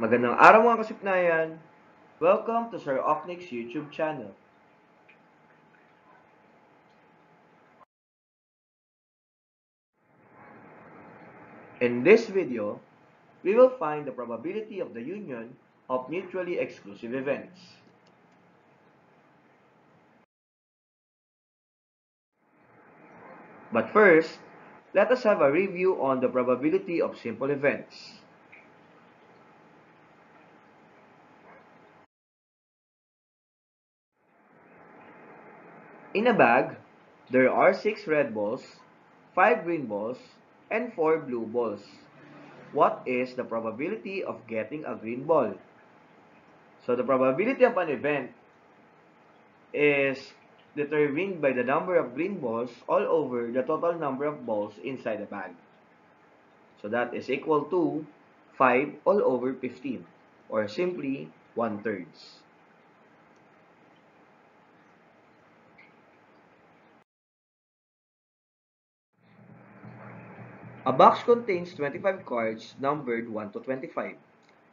Magandang araw mga kasipnayan! Welcome to Sir Ocnic's YouTube channel. In this video, we will find the probability of the union of mutually exclusive events. But first, let us have a review on the probability of simple events. In a bag, there are 6 red balls, 5 green balls, and 4 blue balls. What is the probability of getting a green ball? So the probability of an event is determined by the number of green balls all over the total number of balls inside the bag. So that is equal to 5 all over 15, or simply 1/3. A box contains 25 cards numbered 1 to 25.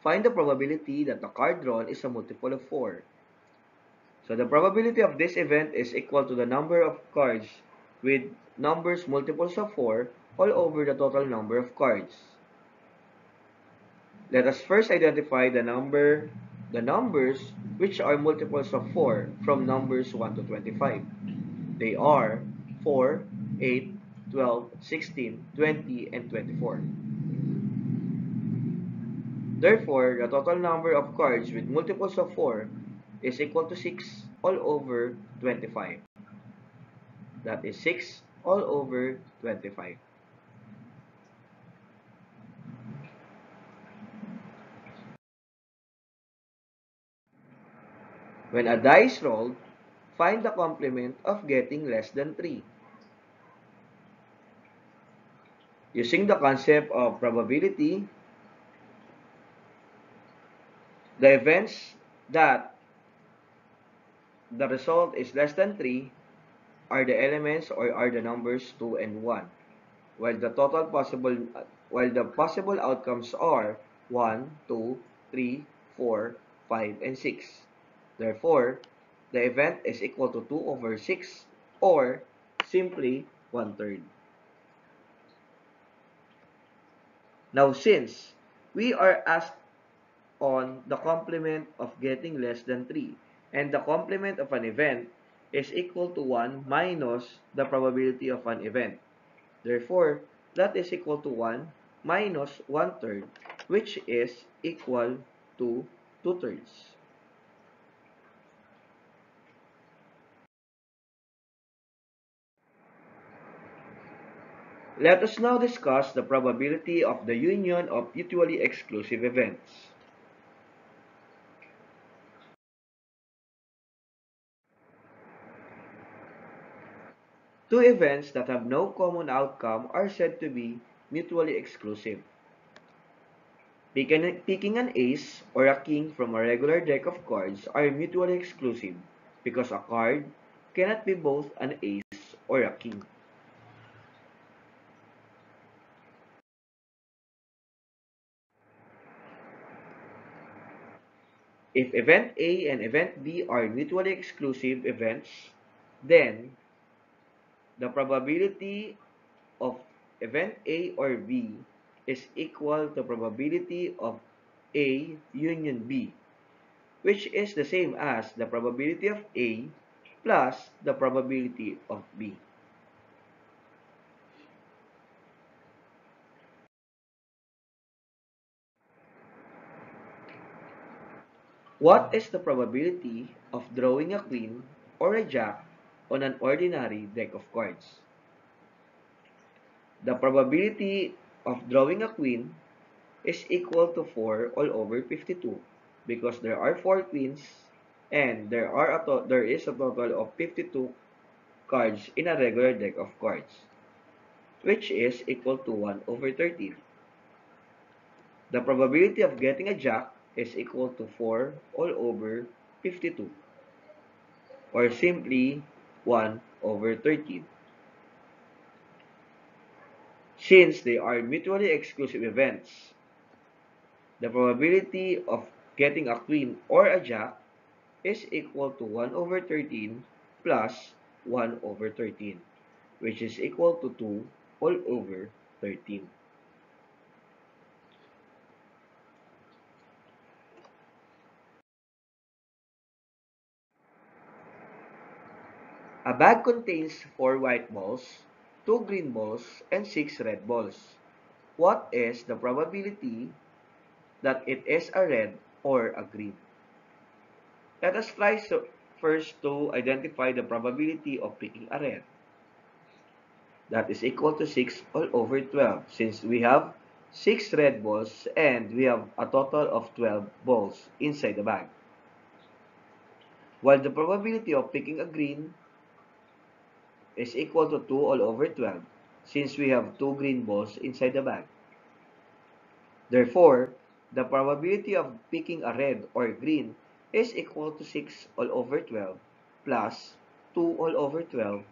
Find the probability that the card drawn is a multiple of 4. So the probability of this event is equal to the number of cards with numbers multiples of 4 all over the total number of cards. Let us first identify the numbers which are multiples of 4 from numbers 1 to 25. They are 4, 8, 12, 16, 20, and 24. Therefore, the total number of cards with multiples of 4 is equal to 6 all over 25. That is 6 all over 25. When a dice rolled, find the complement of getting less than 3. Using the concept of probability, the events that the result is less than 3 are the elements or are the numbers 2 and 1, while the possible outcomes are 1, 2, 3, 4, 5, and 6. Therefore, the event is equal to 2 over 6 or simply 1/3. Now, since we are asked on the complement of getting less than 3, and the complement of an event is equal to 1 minus the probability of an event. Therefore, that is equal to 1 minus 1/3, which is equal to 2/3. Let us now discuss the probability of the union of mutually exclusive events. Two events that have no common outcome are said to be mutually exclusive. Picking an ace or a king from a regular deck of cards are mutually exclusive because a card cannot be both an ace or a king. If event A and event B are mutually exclusive events, then the probability of event A or B is equal to probability of A union B, which is the same as the probability of A plus the probability of B. What is the probability of drawing a queen or a jack on an ordinary deck of cards? The probability of drawing a queen is equal to 4 all over 52 because there are 4 queens and there is a total of 52 cards in a regular deck of cards, which is equal to 1 over 13. The probability of getting a jack is equal to 4 all over 52, or simply 1 over 13. Since they are mutually exclusive events, The probability of getting a queen or a jack is equal to 1 over 13 plus 1 over 13, which is equal to 2 all over 13. A bag contains 4 white balls, 2 green balls, and 6 red balls. What is the probability that it is a red or a green? Let us try first to identify the probability of picking a red. That is equal to 6 all over 12, since we have 6 red balls and we have a total of 12 balls inside the bag. While the probability of picking a green is equal to 2 all over 12, since we have 2 green balls inside the bag. Therefore, the probability of picking a red or green is equal to 6 all over 12 plus 2 all over 12,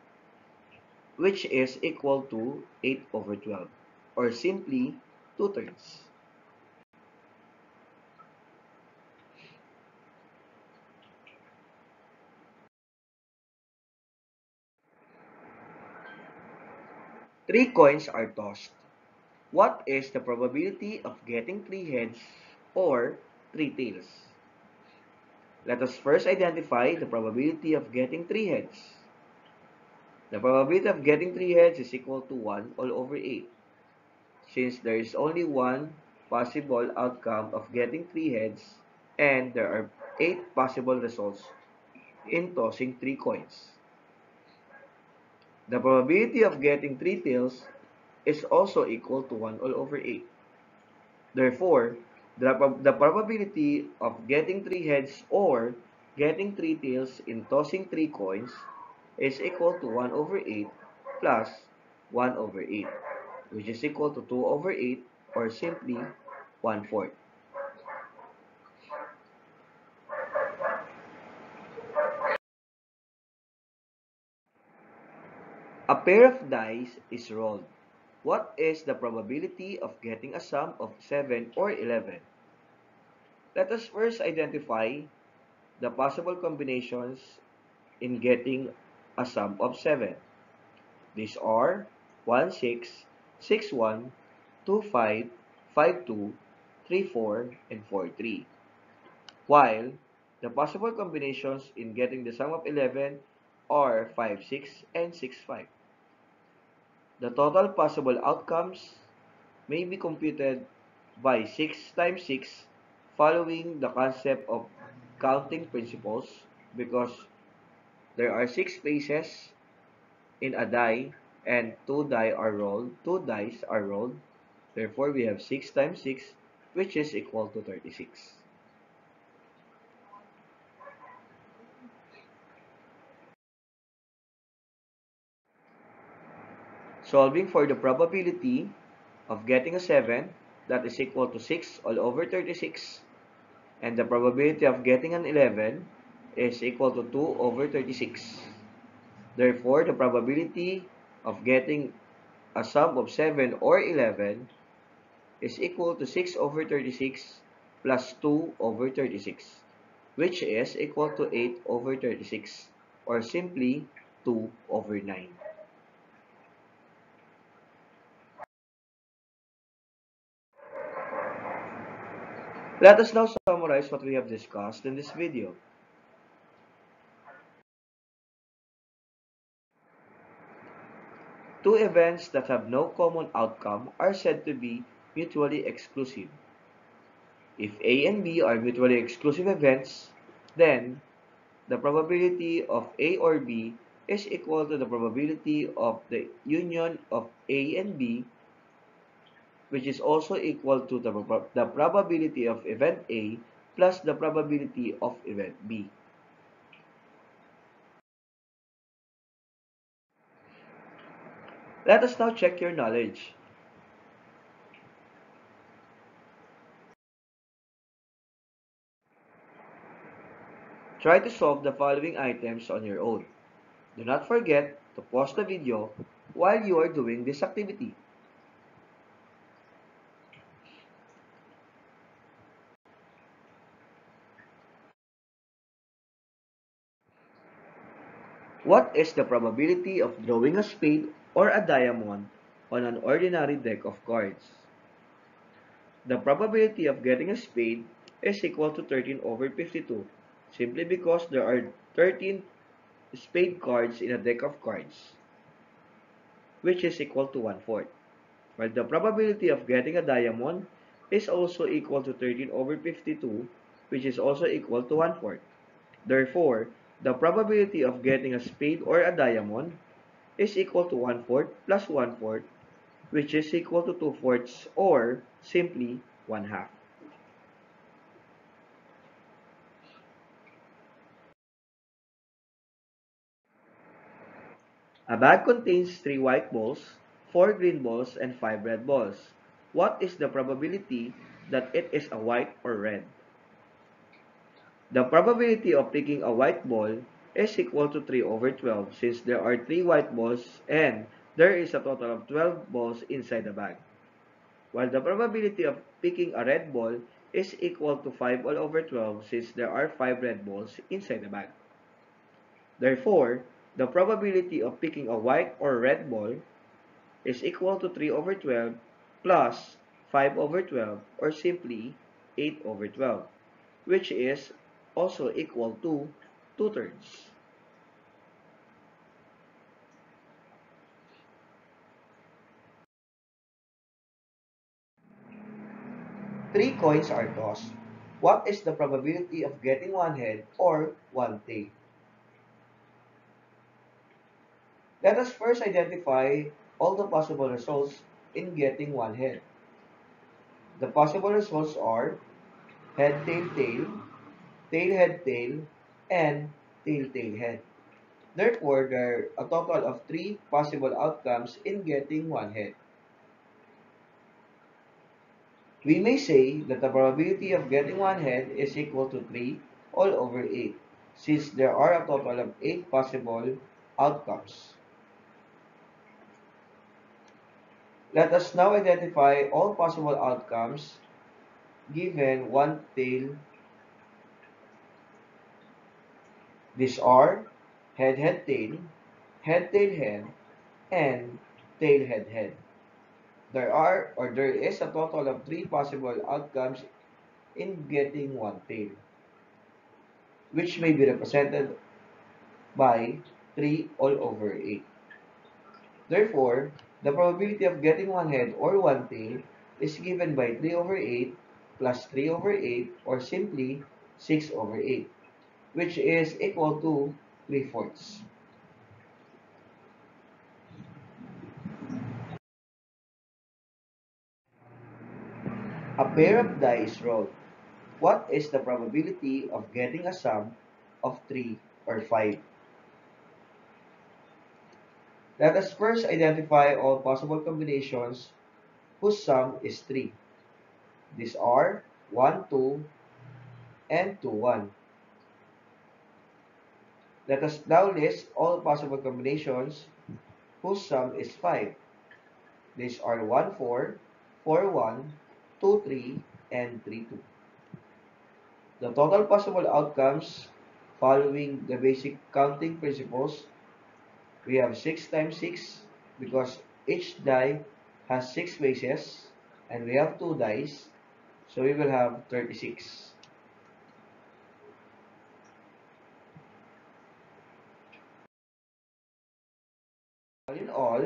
which is equal to 8 over 12, or simply 2/3. Three coins are tossed. What is the probability of getting 3 heads or 3 tails? Let us first identify the probability of getting 3 heads. The probability of getting 3 heads is equal to 1 all over 8, since there is only one possible outcome of getting 3 heads and there are 8 possible results in tossing 3 coins. The probability of getting 3 tails is also equal to 1 all over 8. Therefore, the probability of getting 3 heads or getting 3 tails in tossing 3 coins is equal to 1 over 8 plus 1 over 8, which is equal to 2 over 8, or simply 1/4. A pair of dice is rolled. What is the probability of getting a sum of 7 or 11? Let us first identify the possible combinations in getting a sum of 7. These are 1, 6, 6, 1, 2, 5, 5, 2, 3, 4, and 4, 3. While the possible combinations in getting the sum of 11 are 5, 6, and 6, 5. The total possible outcomes may be computed by 6 times 6 following the concept of counting principles, because there are 6 faces in a die and 2 dice are rolled. Therefore, we have 6 times 6, which is equal to 36. Solving for the probability of getting a 7, that is equal to 6 all over 36. And the probability of getting an 11 is equal to 2 over 36. Therefore, the probability of getting a sum of 7 or 11 is equal to 6 over 36 plus 2 over 36, which is equal to 8 over 36, or simply 2 over 9. Let us now summarize what we have discussed in this video. Two events that have no common outcome are said to be mutually exclusive. If A and B are mutually exclusive events, then the probability of A or B is equal to the probability of the union of A and B, which is also equal to the probability of event A plus the probability of event B. Let us now check your knowledge. Try to solve the following items on your own. Do not forget to pause the video while you are doing this activity. What is the probability of drawing a spade or a diamond on an ordinary deck of cards? The probability of getting a spade is equal to 13 over 52, simply because there are 13 spade cards in a deck of cards, which is equal to 1/4. While the probability of getting a diamond is also equal to 13 over 52, which is also equal to 1/4. Therefore, the probability of getting a spade or a diamond is equal to 1/4 plus 1/4, which is equal to 2/4, or simply 1/2. A bag contains 3 white balls, 4 green balls, and 5 red balls. What is the probability that it is a white or red? The probability of picking a white ball is equal to 3 over 12, since there are 3 white balls and there is a total of 12 balls inside the bag. While the probability of picking a red ball is equal to 5 all over 12, since there are 5 red balls inside the bag. Therefore, the probability of picking a white or red ball is equal to 3 over 12 plus 5 over 12, or simply 8 over 12, which is also equal to 2/3. Three coins are tossed. What is the probability of getting one head or one tail? Let us first identify all the possible results in getting one head. The possible results are head, tail, head, tail, and tail, tail, head. Therefore, there are a total of 3 possible outcomes in getting one head. We may say that the probability of getting one head is equal to 3 all over 8, since there are a total of 8 possible outcomes. Let us now identify all possible outcomes given one tail. These are head, tail, head, and tail, head, head. There is a total of 3 possible outcomes in getting one tail, which may be represented by 3 all over 8. Therefore, the probability of getting one head or one tail is given by 3 over 8 plus 3 over 8, or simply 6 over 8, which is equal to 3/4. A pair of die is rolled. What is the probability of getting a sum of 3 or 5? Let us first identify all possible combinations whose sum is 3. These are 1, 2, and 2, 1. Let us now list all possible combinations whose sum is 5. These are 1, 4, 4, 1, 2, 3, and 3, 2. The total possible outcomes following the basic counting principles, we have 6 times 6 because each die has 6 faces and we have 2 dice, so we will have 36. All in all,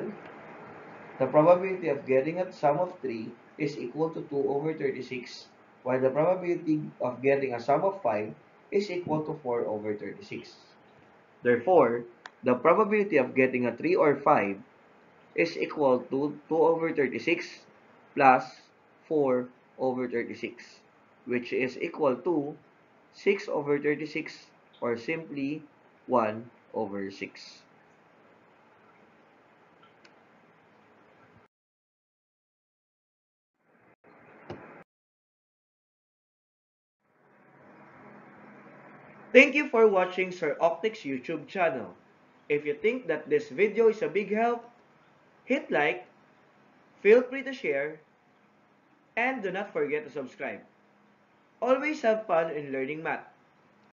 the probability of getting a sum of 3 is equal to 2 over 36, while the probability of getting a sum of 5 is equal to 4 over 36. Therefore, the probability of getting a 3 or 5 is equal to 2 over 36 plus 4 over 36, which is equal to 6 over 36, or simply 1 over 6. Thank you for watching Sir Ocnic's YouTube channel. If you think that this video is a big help, hit like, feel free to share, and do not forget to subscribe. Always have fun in learning math.